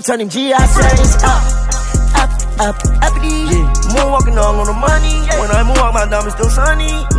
we turn them GI7s up, up, up, uppity. Moonwalking on the money. When I moonwalk, my diamond's still sunny.